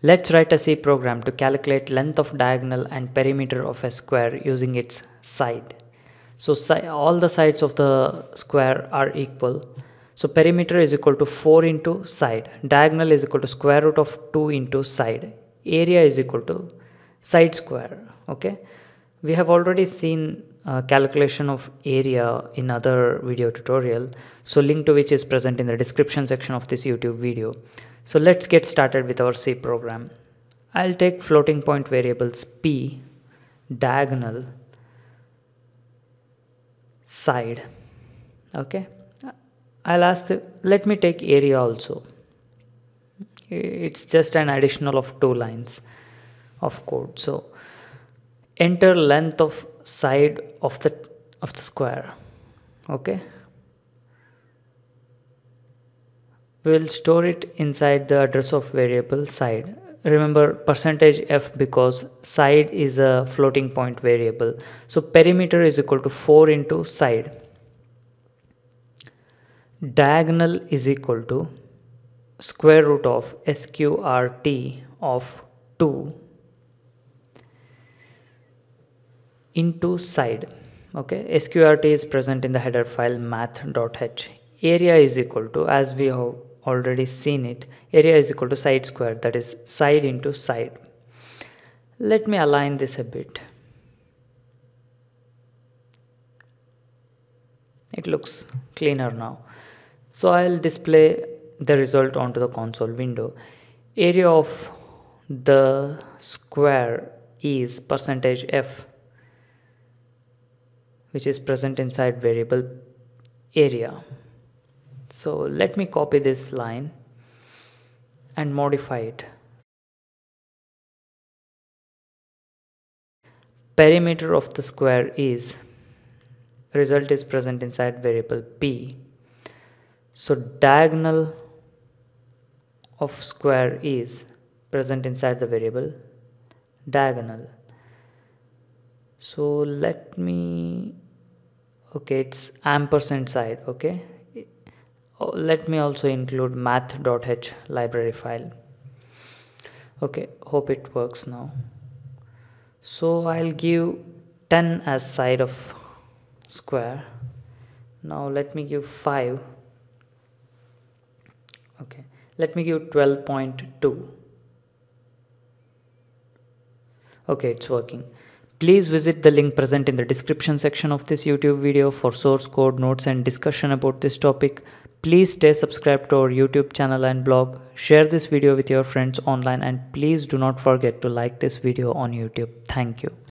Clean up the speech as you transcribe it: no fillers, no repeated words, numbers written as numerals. Let's write a C program to calculate length of diagonal and perimeter of a square using its side. So all the sides of the square are equal. So perimeter is equal to 4 into side. Diagonal is equal to square root of 2 into side. Area is equal to side square. Okay. We have already seen calculation of area in other video tutorial, so link to which is present in the description section of this YouTube video. So let's get started with our C program. I'll take floating point variables P, diagonal, side. Okay, I'll ask let me take area also. It's just an additional of two lines of code. So enter length of side of the square. Okay, we will store it inside the address of variable side. Remember %f because side is a floating point variable. So perimeter is equal to 4 into side. Diagonal is equal to square root of sqrt of 2 into side. Okay, sqrt is present in the header file math.h. Area is equal to, as we have already seen it, area is equal to side square, that is side into side. Let me align this a bit. It looks cleaner now. So I'll display the result onto the console window. Area of the square is %f, which is present inside variable area. So let me copy this line and modify it. Perimeter of the square is, result is present inside variable P. So diagonal of square is present inside the variable diagonal. So let me, okay, it's ampersand side. Okay, let me also include math.h library file. Okay, hope it works now. So I'll give 10 as side of square. Now let me give 5. Okay, let me give 12.2. Okay, it's working. Please visit the link present in the description section of this YouTube video for source code, notes and discussion about this topic. Please stay subscribed to our YouTube channel and blog. Share this video with your friends online and please do not forget to like this video on YouTube. Thank you.